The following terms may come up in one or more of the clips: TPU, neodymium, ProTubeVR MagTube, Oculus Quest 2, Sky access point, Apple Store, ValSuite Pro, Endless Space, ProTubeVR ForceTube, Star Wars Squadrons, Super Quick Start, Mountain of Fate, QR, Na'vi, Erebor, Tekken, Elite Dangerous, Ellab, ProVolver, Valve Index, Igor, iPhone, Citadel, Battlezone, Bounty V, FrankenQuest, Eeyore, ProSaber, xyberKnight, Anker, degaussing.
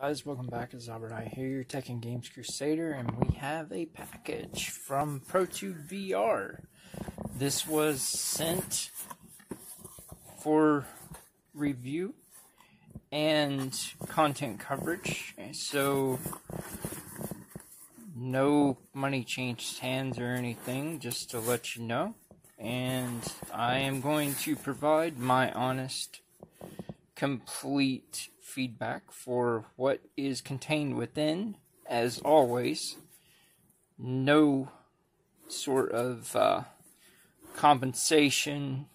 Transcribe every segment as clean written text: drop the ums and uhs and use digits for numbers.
Guys, welcome back. It's xyberKnight here, your Tekken Games Crusader, and we have a package from ProTubeVR. This was sent for review and content coverage, so no money changed hands or anything, just to let you know. And I am going to provide my honest, complete feedback for what is contained within, as always. No sort of compensation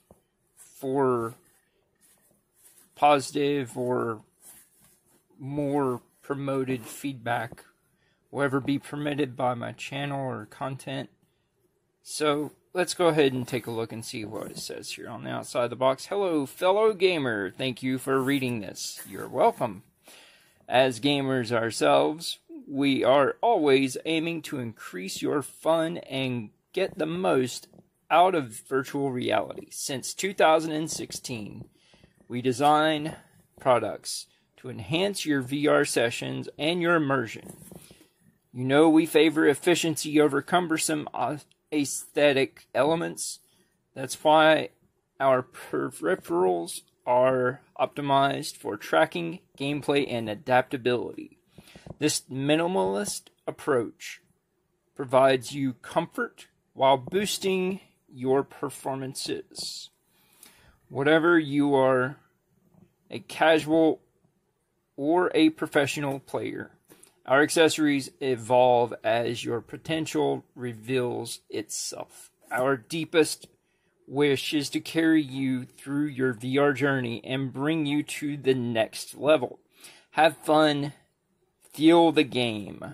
for positive or more promoted feedback will ever be permitted by my channel or content. So let's go ahead and take a look and see what it says here on the outside of the box. Hello, fellow gamer. Thank you for reading this. You're welcome. As gamers ourselves, we are always aiming to increase your fun and get the most out of virtual reality. Since 2016, we design products to enhance your VR sessions and your immersion. You know, we favor efficiency over cumbersome aesthetic elements. That's why our peripherals are optimized for tracking, gameplay, and adaptability. This minimalist approach provides you comfort while boosting your performances. Whatever you are, a casual or a professional player, our accessories evolve as your potential reveals itself. Our deepest wish is to carry you through your VR journey and bring you to the next level. Have fun. Feel the game.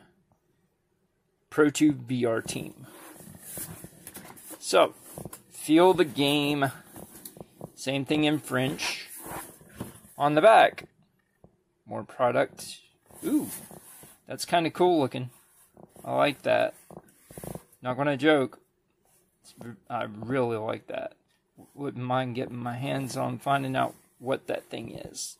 ProTubeVR team. So, feel the game. Same thing in French. On the back. More product. Ooh. That's kind of cool looking. I like that. Not gonna joke. I really like that. Wouldn't mind getting my hands on finding out what that thing is.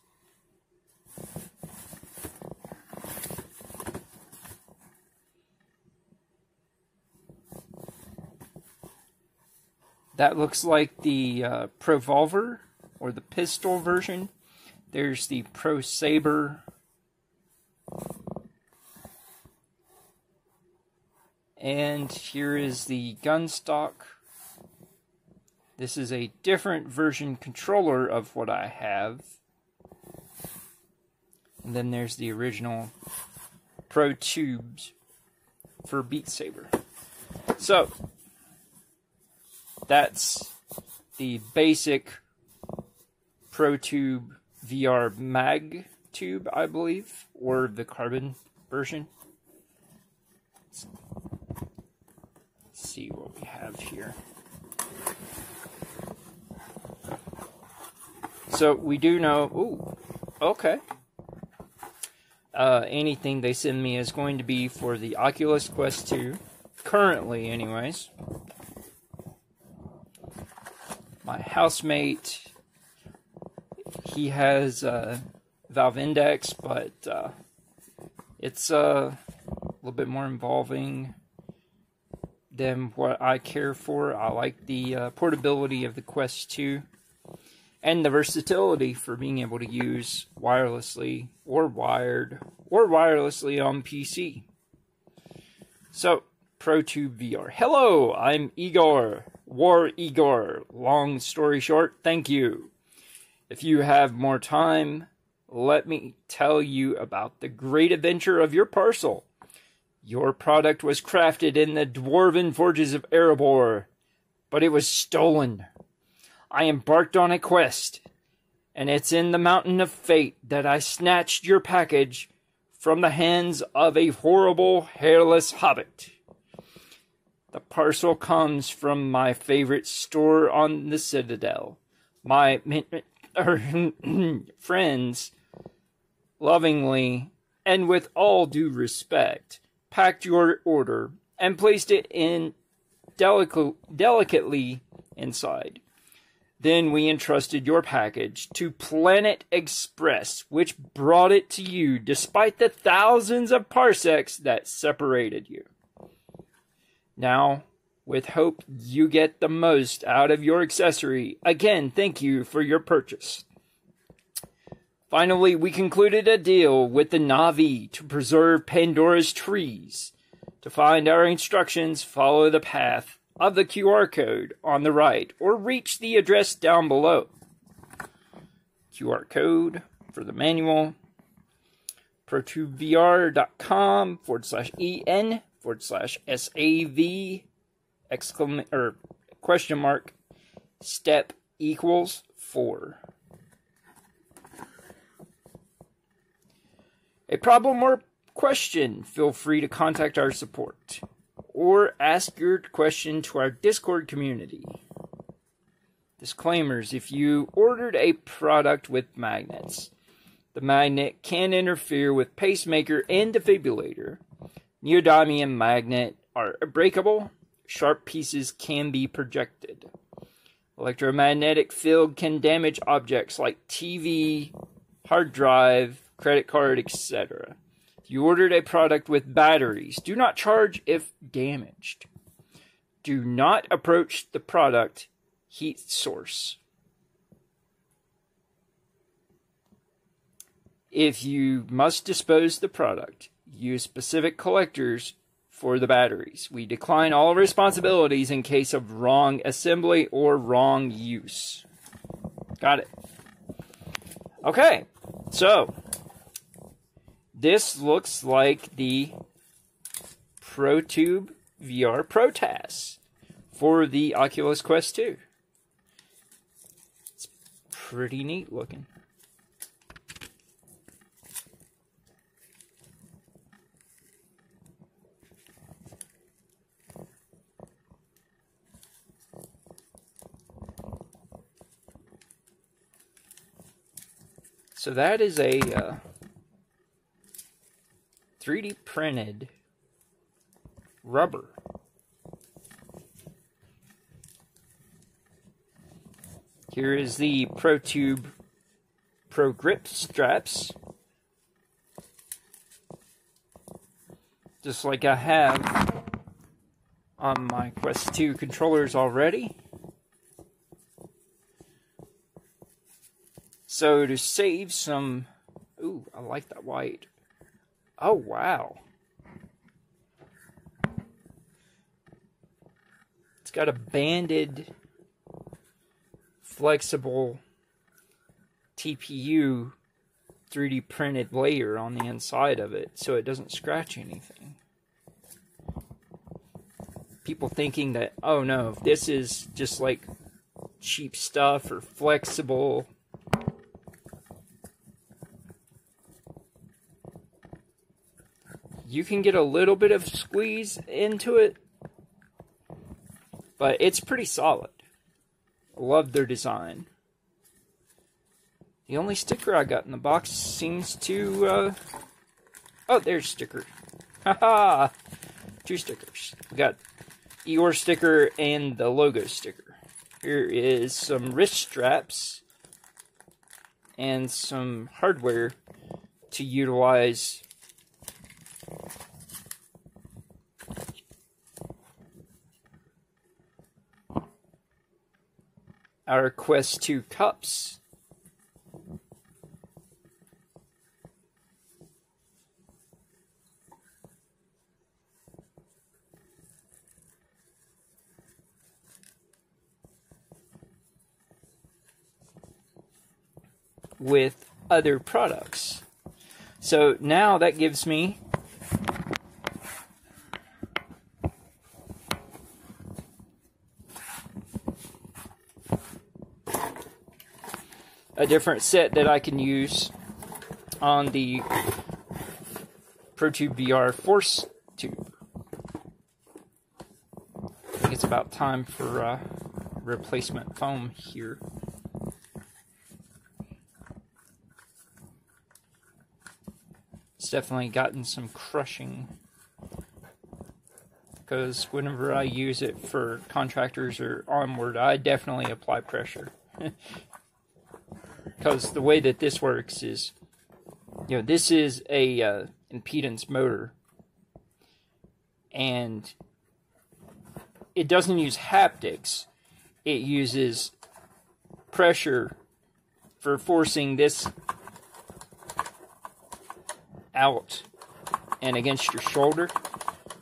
That looks like the ProVolver or the pistol version. There's the ProSaber. And here is the gun stock. This is a different version controller of what I have. And then there's the original Pro Tubes for Beat Saber. So, that's the basic ProTubeVR MagTube, I believe, or the carbon version. See what we have here. So we do know, ooh, okay. Anything they send me is going to be for the Oculus Quest 2, currently anyways. My housemate, he has Valve Index, but it's a little bit more involving than what I care for. I like the portability of the Quest 2 and the versatility for being able to use wirelessly or wired or wirelessly on PC. So, ProTubeVR. Hello, I'm Igor, War Igor. Long story short, thank you. If you have more time, let me tell you about the great adventure of your parcel. Your product was crafted in the dwarven forges of Erebor, but it was stolen. I embarked on a quest, and it's in the Mountain of Fate that I snatched your package from the hands of a horrible, hairless hobbit. The parcel comes from my favorite store on the Citadel. My friends, lovingly, and with all due respect, packed your order and placed it in delicately inside. Then we entrusted your package to Planet Express, which brought it to you despite the thousands of parsecs that separated you. Now, with hope you get the most out of your accessory, again, thank you for your purchase. Finally, we concluded a deal with the Na'vi to preserve Pandora's trees. To find our instructions, follow the path of the QR code on the right, or reach the address down below. QR code for the manual, protubevr.com/en/sav!/step=4. A problem or question, feel free to contact our support, or ask your question to our Discord community. Disclaimers: if you ordered a product with magnets, the magnet can interfere with pacemaker and defibrillator. Neodymium magnet are breakable. Sharp pieces can be projected. Electromagnetic field can damage objects like TV, hard drive, credit card, etc. You ordered a product with batteries. Do not charge if damaged. Do not approach the product heat source. If you must dispose the product, use specific collectors for the batteries. We decline all responsibilities in case of wrong assembly or wrong use. Got it. Okay, so this looks like the ProTubeVR ProTAS for the Oculus Quest 2. It's pretty neat looking. So that is a 3D printed rubber. Here is the ProTube Pro Grip Straps. Just like I have on my Quest 2 controllers already. So to save some... Ooh, I like that white. Oh, wow. It's got a banded, flexible TPU 3D printed layer on the inside of it, so it doesn't scratch anything. People thinking that, oh no, this is just like cheap stuff or flexible. You can get a little bit of squeeze into it, but it's pretty solid. I love their design. The only sticker I got in the box seems to... Oh, there's a sticker. Haha! Two stickers. We got Eeyore sticker and the logo sticker. Here is some wrist straps and some hardware to utilize our Quest 2 cups. With other products. So now that gives me a different set that I can use on the ProTubeVR ForceTube. I think it's about time for replacement foam here. It's definitely gotten some crushing, because whenever I use it for contractors or onward, I definitely apply pressure. Because the way that this works is, you know, this is a impedance motor, and it doesn't use haptics. It uses pressure for forcing this out and against your shoulder,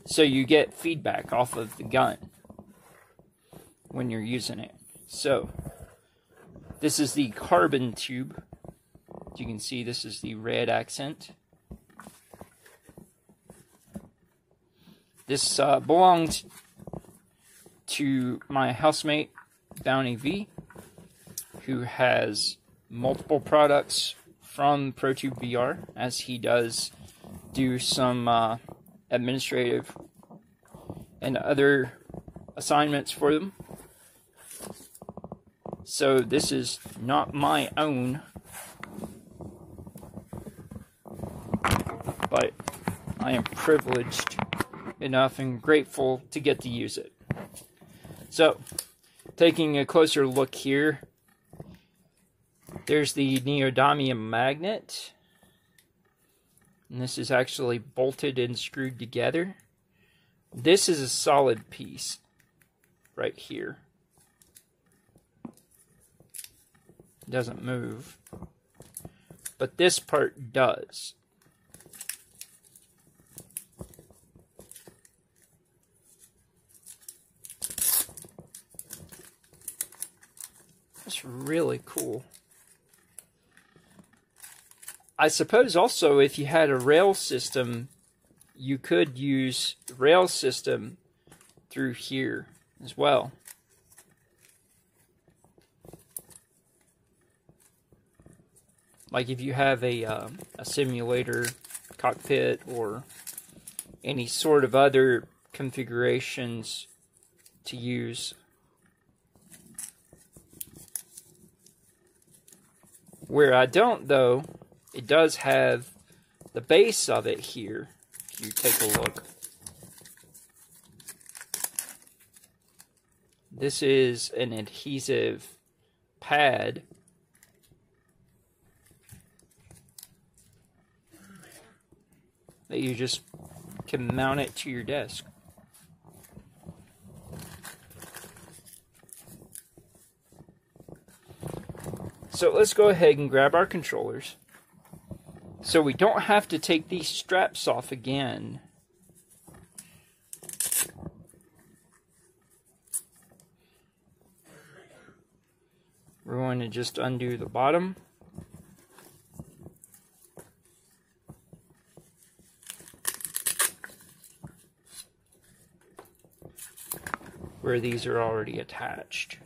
so you get feedback off of the gun when you're using it. So this is the carbon tube. As you can see, this is the red accent. This belongs to my housemate Bounty V, who has multiple products from ProTubeVR, as he does do some administrative and other assignments for them. So this is not my own, but I am privileged enough and grateful to get to use it. So, taking a closer look here, there's the neodymium magnet, and this is actually bolted and screwed together. This is a solid piece right here. It doesn't move, but this part does. That's really cool. I suppose also if you had a rail system, you could use the rail system through here as well. Like if you have a simulator cockpit or any sort of other configurations to use where I don't, though. It does have the base of it here, if you take a look. This is an adhesive pad. That you just can mount it to your desk. So let's go ahead and grab our controllers. So we don't have to take these straps off again. We're going to just undo the bottom. Where these are already attached.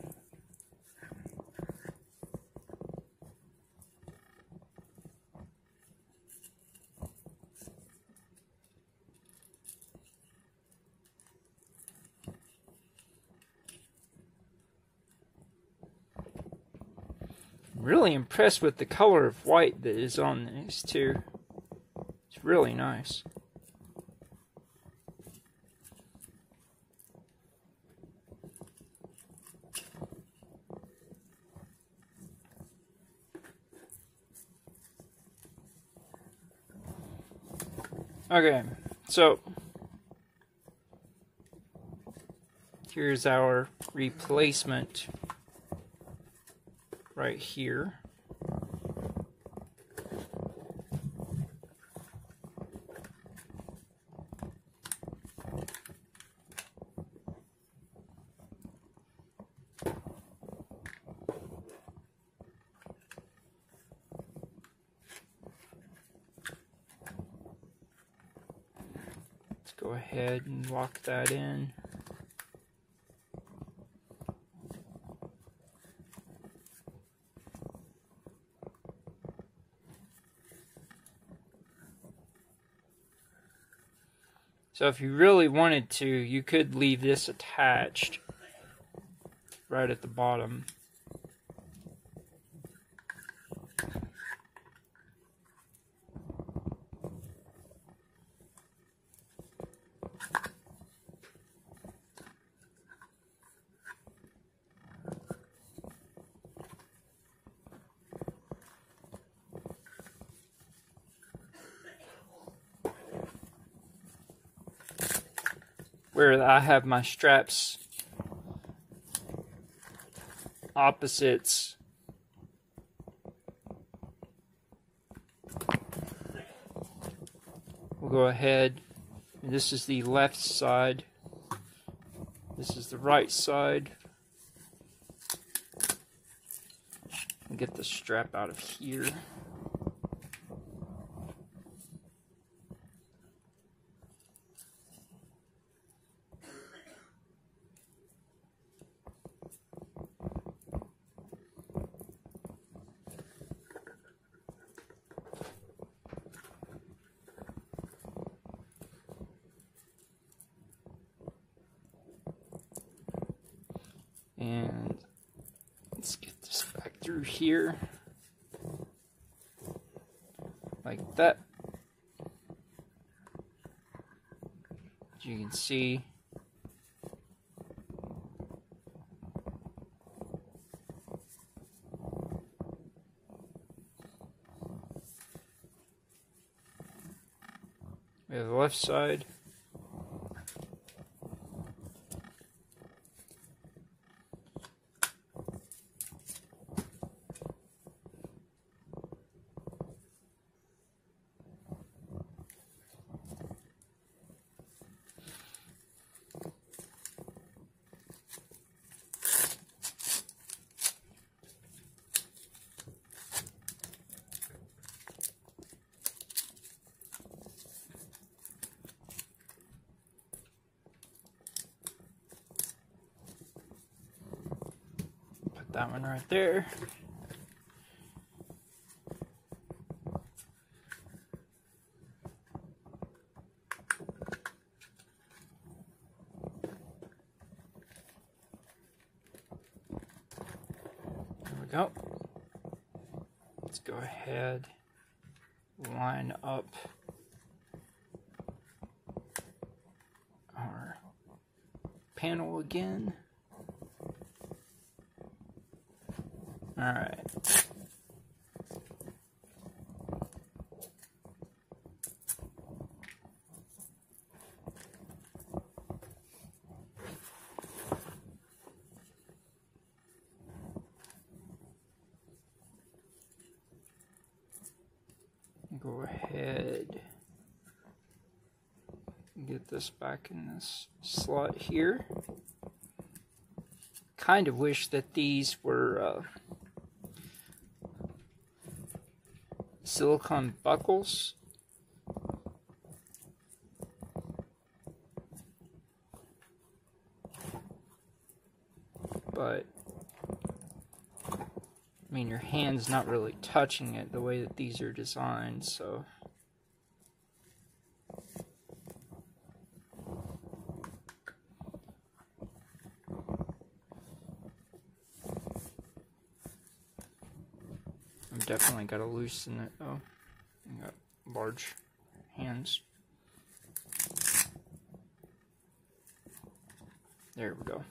Really impressed with the color of white that is on these two. It's really nice. Okay, so here's our replacement. Right here. Let's go ahead and lock that in. So if you really wanted to, you could leave this attached right at the bottom. where I have my straps opposites . We'll go ahead, and this is the left side, this is the right side. I'll get the strap out of here. And let's get this back through here, like that. As you can see, we have the left side. That one right there. There we go. Let's go ahead, line up our panel again. All right. Go ahead and get this back in this slot here. Kind of wish that these were silicone buckles, but I mean your hand's not really touching it the way that these are designed, so definitely gotta loosen it though. I got large hands. There we go.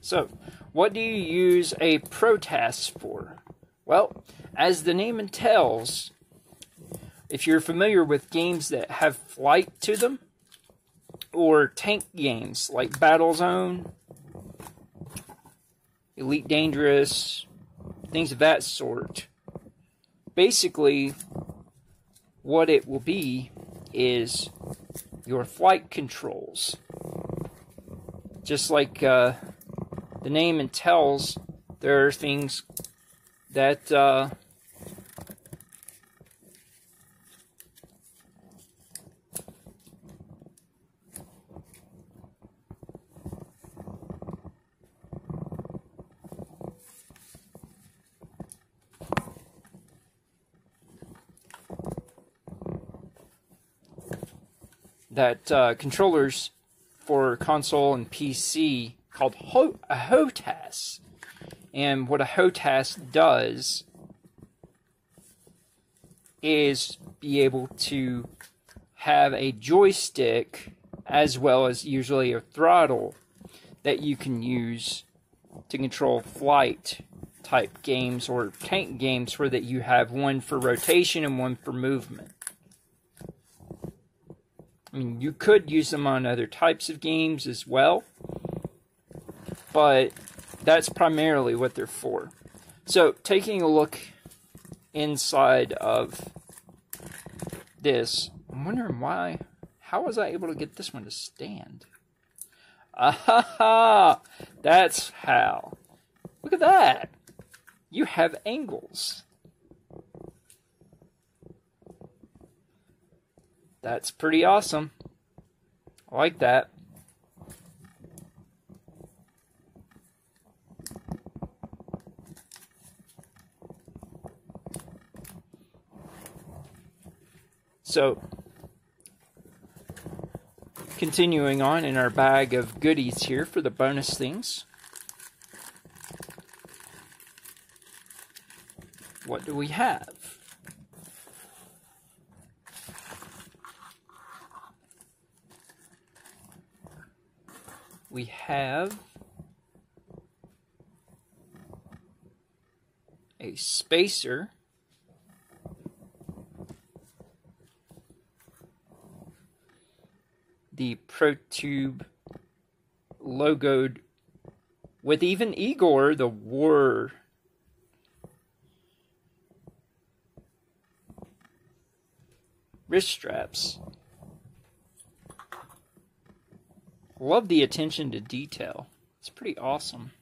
So, what do you use a ProTAS for? Well, as the name entails, if you're familiar with games that have flight to them, or tank games like Battlezone, Elite Dangerous, things of that sort, basically what it will be is your flight controls. Just like the name entails, there are things that controllers for console and PC called a HOTAS, and what a HOTAS does is be able to have a joystick as well as usually a throttle that you can use to control flight type games or tank games, where that you have one for rotation and one for movement. I mean, you could use them on other types of games as well, but that's primarily what they're for. So, taking a look inside of this, I'm wondering why, how was I able to get this one to stand? Aha! That's how. Look at that! You have angles. That's pretty awesome. I like that. So, continuing on in our bag of goodies here for the bonus things. What do we have? We have a spacer. The ProTube logoed with even Igor the War. Wrist straps. Love the attention to detail. It's pretty awesome.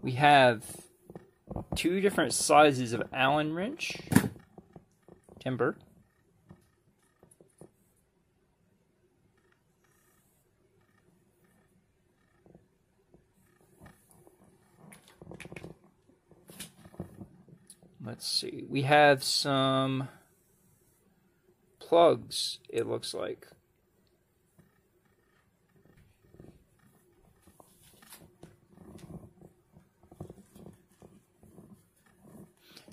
We have two different sizes of Allen wrench, timber, let's see, we have some plugs, it looks like.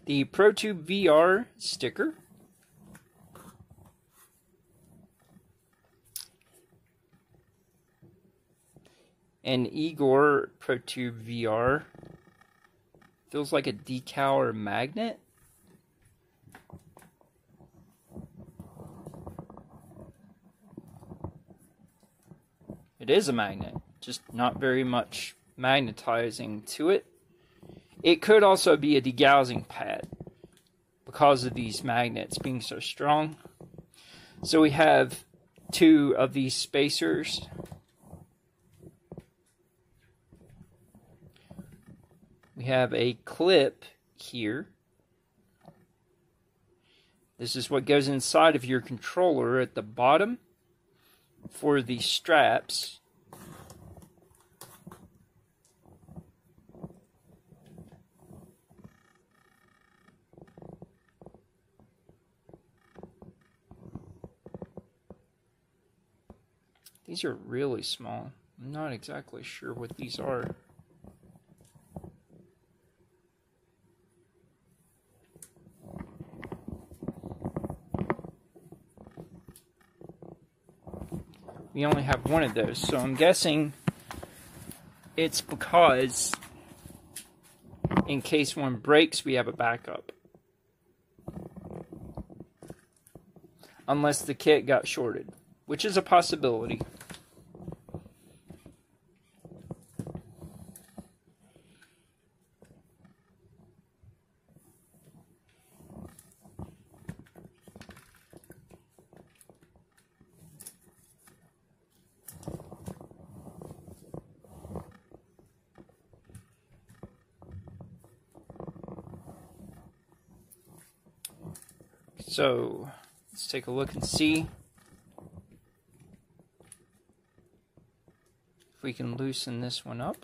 The ProTubeVR sticker. And Igor ProTubeVR. Feels like a decal or magnet. It is a magnet, just not very much magnetizing to it. It could also be a degaussing pad because of these magnets being so strong. So we have two of these spacers. We have a clip here. This is what goes inside of your controller at the bottom for the straps. These are really small. I'm not exactly sure what these are. We only have one of those, so I'm guessing it's because in case one breaks, we have a backup. Unless the kit got shorted, which is a possibility. So, let's take a look and see if we can loosen this one up.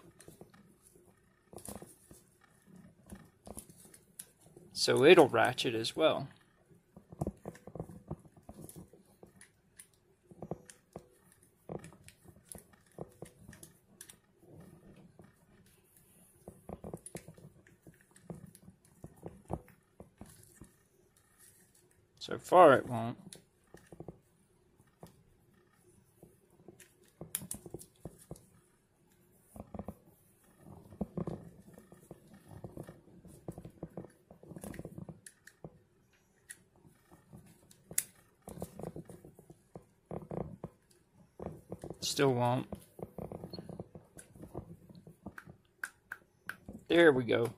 So it'll ratchet as well. So far it won't. Still won't. There we go.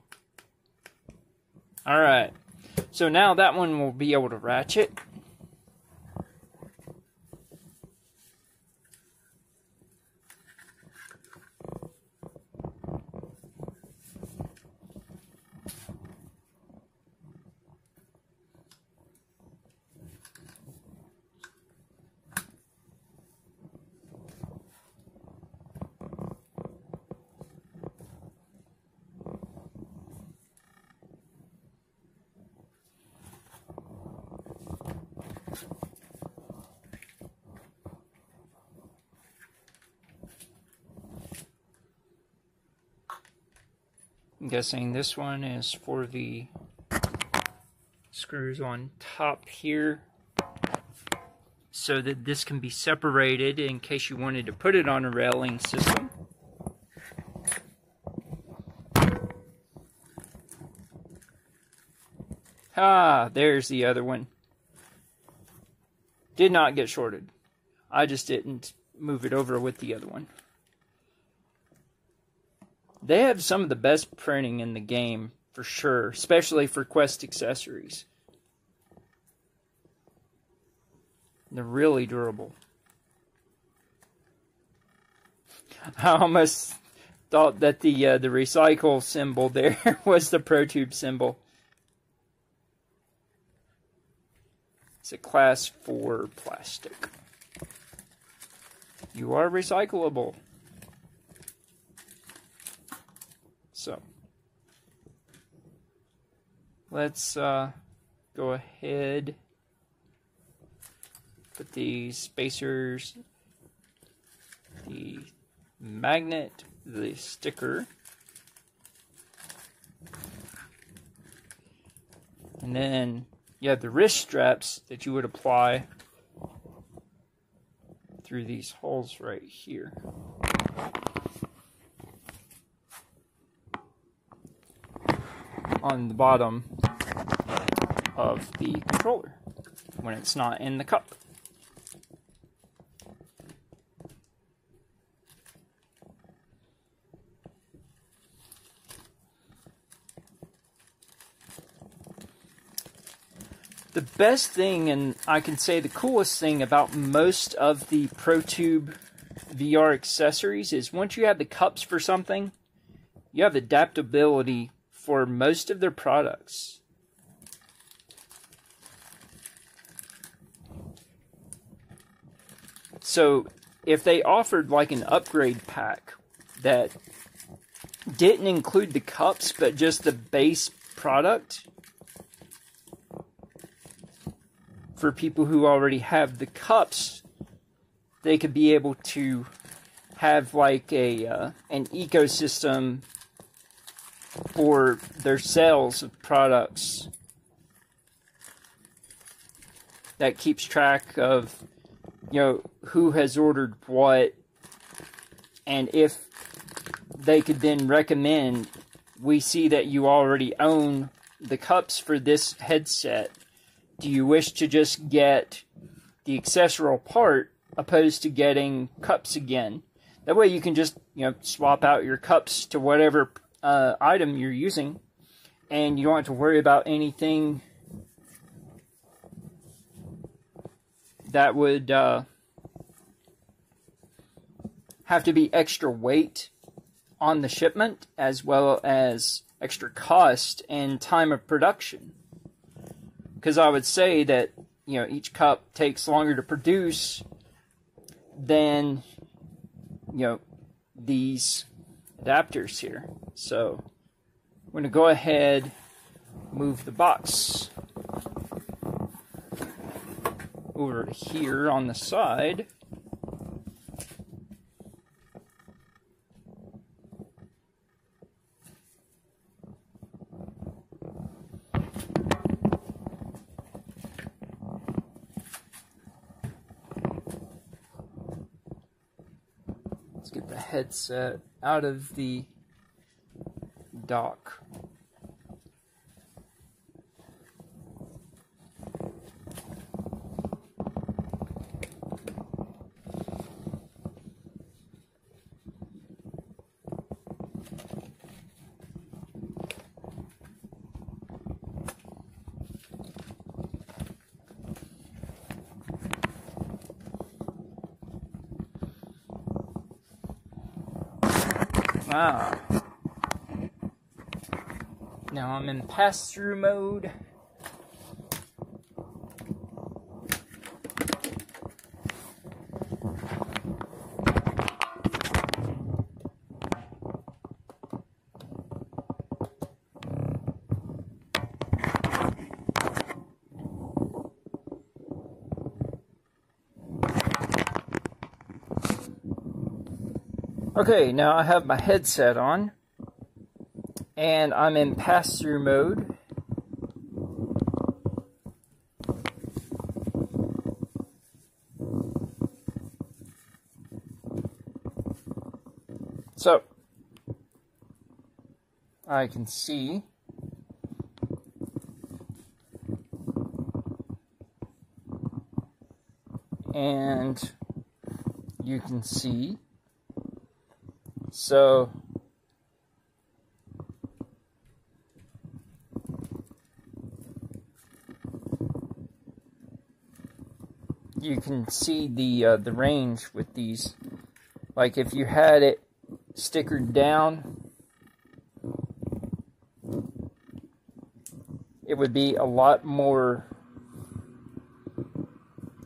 Alright. So now that one will be able to ratchet. I'm guessing this one is for the screws on top here, so that this can be separated in case you wanted to put it on a railing system. Ah, there's the other one. Did not get shorted. I just didn't move it over with the other one. They have some of the best printing in the game, for sure, especially for Quest accessories. They're really durable. I almost thought that the recycle symbol there was the ProTube symbol. It's a class 4 plastic. You are recyclable. So let's go ahead, put the spacers, the magnet, the sticker, and then you have the wrist straps that you would apply through these holes right here. On the bottom of the controller when it's not in the cup. The best thing, and I can say the coolest thing about most of the ProTube VR accessories, is once you have the cups for something, you have adaptability for most of their products. So if they offered like an upgrade pack that didn't include the cups but just the base product for people who already have the cups, they could be able to have like a an ecosystem for their sales of products that keeps track of, you know, who has ordered what, and if they could then recommend, we see that you already own the cups for this headset. Do you wish to just get the accessory part opposed to getting cups again? That way you can just, you know, swap out your cups to whatever item you're using, and you don't have to worry about anything that would have to be extra weight on the shipment, as well as extra cost and time of production. Because I would say that, you know, each cup takes longer to produce than, you know, these adapters here. So I'm going to go ahead, move the box over here on the side. get the headset out of the dock. Ah. Now I'm in pass-through mode. Okay, now I have my headset on, and I'm in pass-through mode. So, I can see and you can see. So, you can see the range with these. Like, if you had it stickered down, it would be a lot more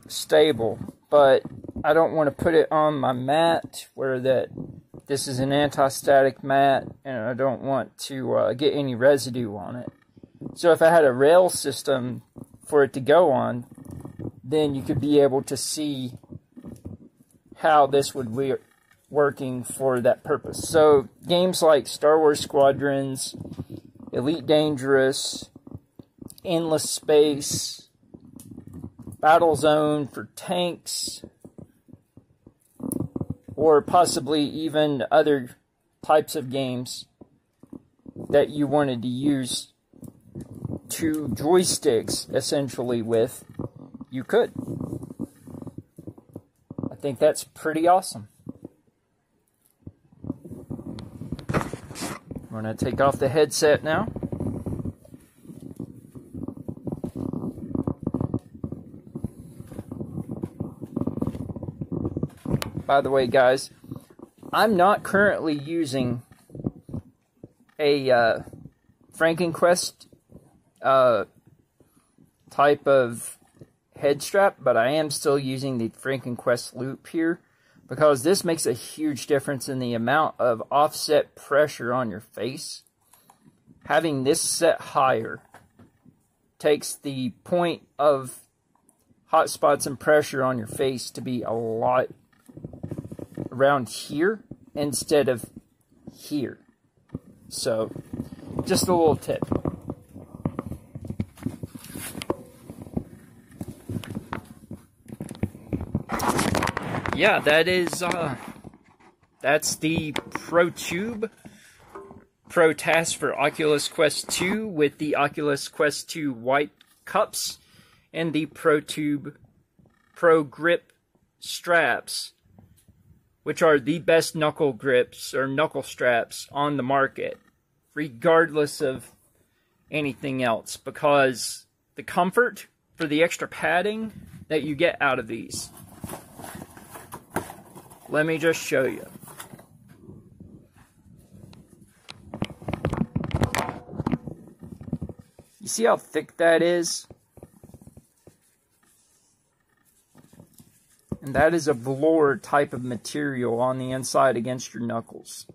stable. But I don't want to put it on my mat where that... This is an anti-static mat, and I don't want to get any residue on it. So if I had a rail system for it to go on, then you could be able to see how this would be working for that purpose. So games like Star Wars Squadrons, Elite Dangerous, Endless Space, Battlezone for tanks, or possibly even other types of games that you wanted to use two joysticks essentially with, you could. I think that's pretty awesome. I'm going to take off the headset now. By the way, guys, I'm not currently using a FrankenQuest type of head strap, but I am still using the FrankenQuest loop here because this makes a huge difference in the amount of offset pressure on your face. Having this set higher takes the point of hot spots and pressure on your face to be a lot around here instead of here. So, just a little tip. Yeah, that is, that's the ProTube ProTAS for Oculus Quest 2 with the Oculus Quest 2 white cups and the ProTube Pro Grip straps, which are the best knuckle grips or knuckle straps on the market, regardless of anything else, because the comfort for the extra padding that you get out of these. Let me just show you. You see how thick that is? And that is a velour type of material on the inside against your knuckles.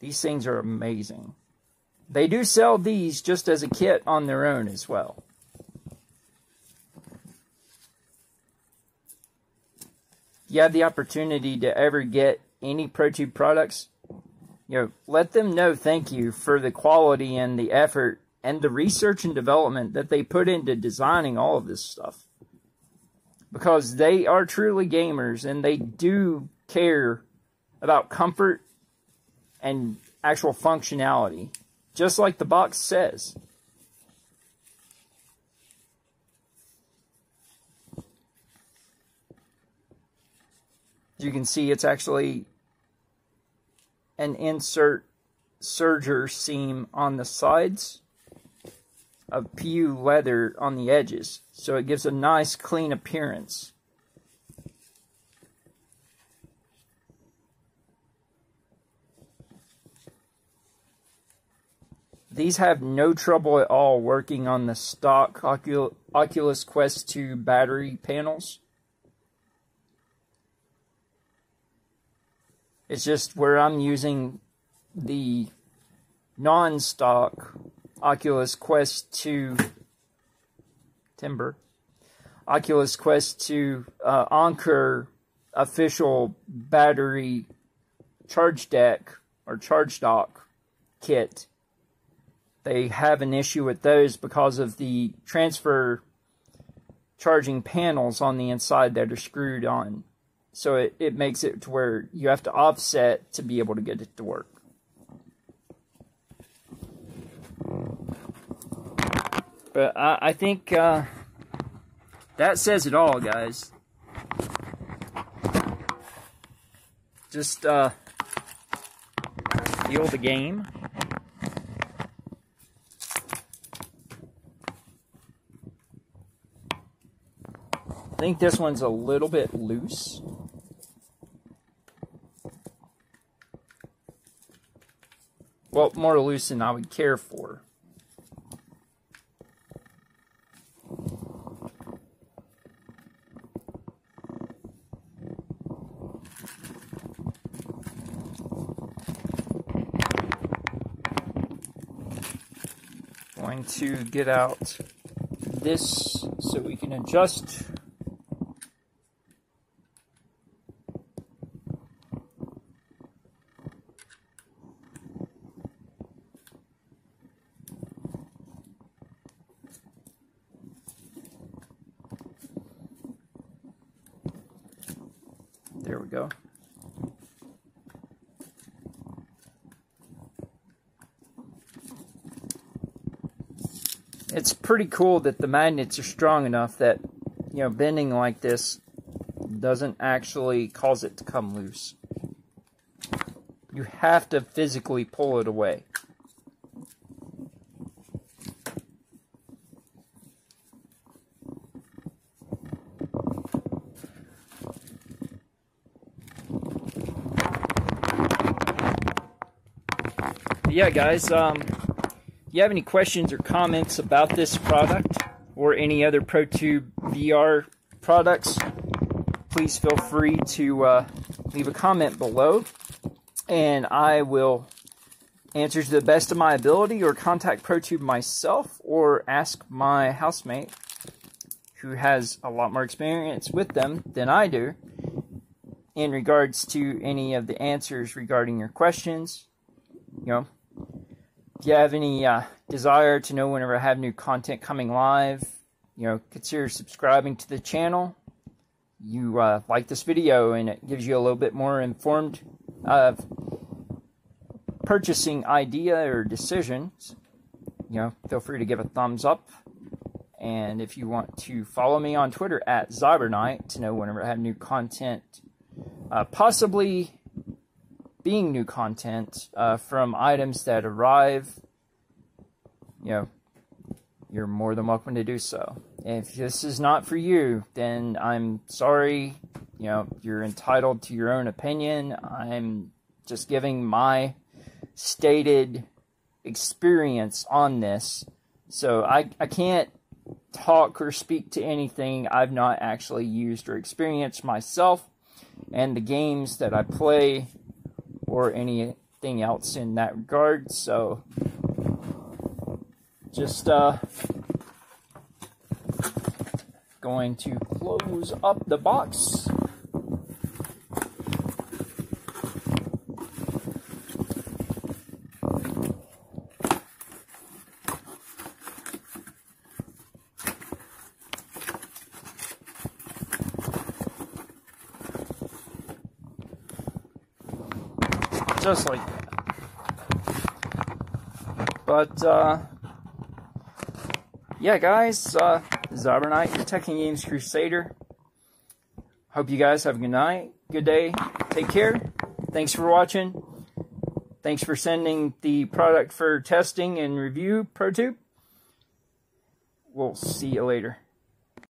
These things are amazing. They do sell these just as a kit on their own as well. If you have the opportunity to ever get any ProTube products, you know, let them know thank you for the quality and the effort and the research and development that they put into designing all of this stuff. because they are truly gamers and they do care about comfort and actual functionality, just like the box says. You can see it's actually an insert serger seam on the sides of PU leather on the edges, so it gives a nice clean appearance. These have no trouble at all working on the stock Oculus Quest 2 battery panels. It's just where I'm using the non-stock Oculus Quest 2 timber, Oculus Quest 2 Anker official battery charge deck or charge dock kit. They have an issue with those because of the transfer charging panels on the inside that are screwed on. So it makes it to where you have to offset to be able to get it to work. But I think that says it all, guys. Just feel the game. I think this one's a little bit loose. Well, more loose than I would care for. Going to get out this so we can adjust. There we go. It's pretty cool that the magnets are strong enough that, you know, bending like this doesn't actually cause it to come loose. You have to physically pull it away. Yeah, guys, if you have any questions or comments about this product or any other ProTubeVR products, please feel free to leave a comment below, and I will answer to the best of my ability or contact ProTube myself or ask my housemate, who has a lot more experience with them than I do, in regards to any of the answers regarding your questions. You know, if you have any desire to know whenever I have new content coming live, you know, consider subscribing to the channel. You like this video, and it gives you a little bit more informed purchasing idea or decisions. You know, feel free to give a thumbs up. And if you want to follow me on Twitter at xyberKnight to know whenever I have new content, possibly being new content from items that arrive, you know, you're more than welcome to do so. And if this is not for you, then I'm sorry. You know, you're entitled to your own opinion. I'm just giving my stated experience on this. So I can't talk or speak to anything I've not actually used or experienced myself, and the games that I play or anything else in that regard. So just going to close up the box. just like that. But, yeah, guys, xyberKnight, Tekken Games Crusader. Hope you guys have a good night, good day, take care. Thanks for watching. Thanks for sending the product for testing and review, ProTube. We'll see you later.